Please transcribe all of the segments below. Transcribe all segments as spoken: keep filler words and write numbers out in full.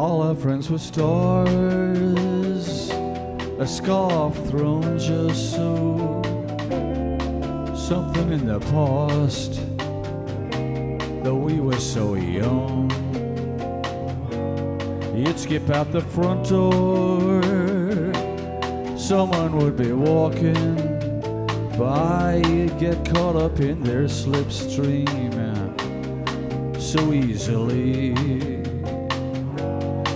All our friends were stars, a scarf thrown just so. Something in the past, though we were so young. You'd skip out the front door, someone would be walking by, you'd get caught up in their slipstream so easily.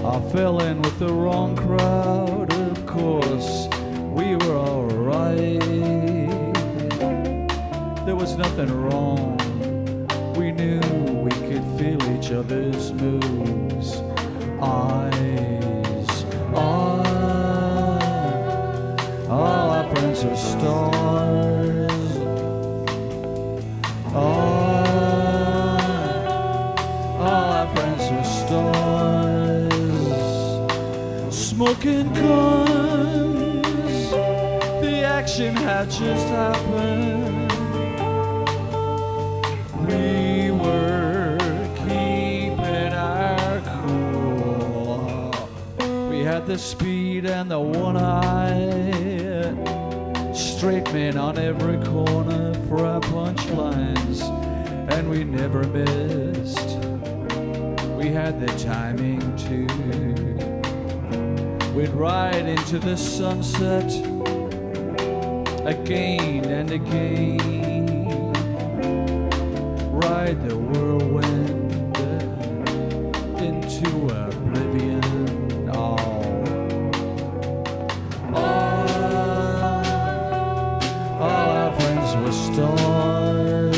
I fell in with the wrong crowd, of course, we were alright. There was nothing wrong, we knew we could feel each other's moves. Eyes on, all our friends are stars. On, all our friends are stars. Smoking guns, the action had just happened. The speed and the one eye, straight men on every corner for our punchlines, and we never missed. We had the timing too. We'd ride into the sunset again and again, ride the whirlwind into oblivion. Stars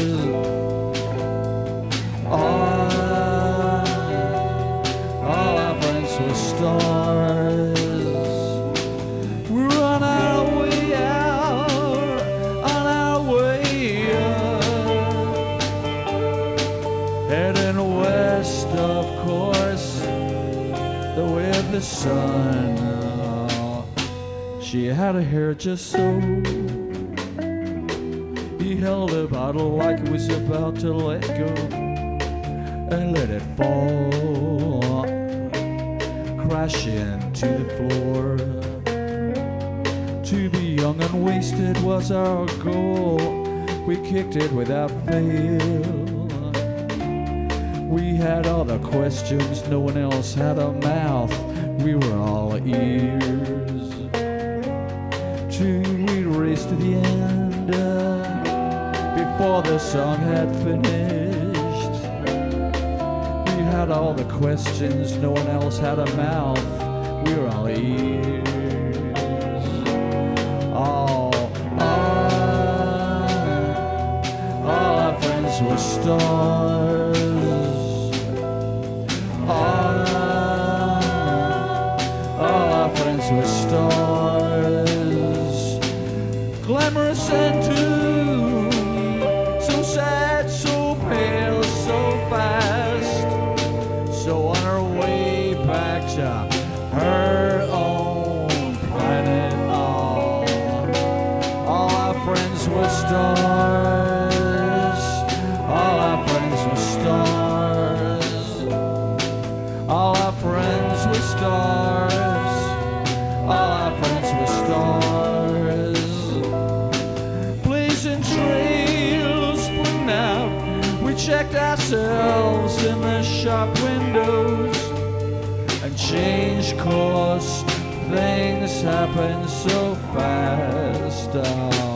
are, all our friends were stars. We're on our way out, on our way up, heading west, of course, the way of the sun. Oh, she had her hair just so. He held a bottle like it was about to let go and let it fall, crashing to the floor. To be young and wasted was our goal. We kicked it without fail. We had all the questions, no one else had a mouth. We were all ears. Two, we raced to the end. Uh, Before the song had finished, we had all the questions, no one else had a mouth. We were all ears. All, all, all our friends were stars. All, all our friends were stars. Glamorous and too. Sad, so pale, so fast, so on her way back to her own planet. All, all our friends were stars, all our friends were stars, all our friends were stars, all our friends were stars. Blazing trails out, we checked ourselves in the shop windows and changed course. Things happen so fast. Oh.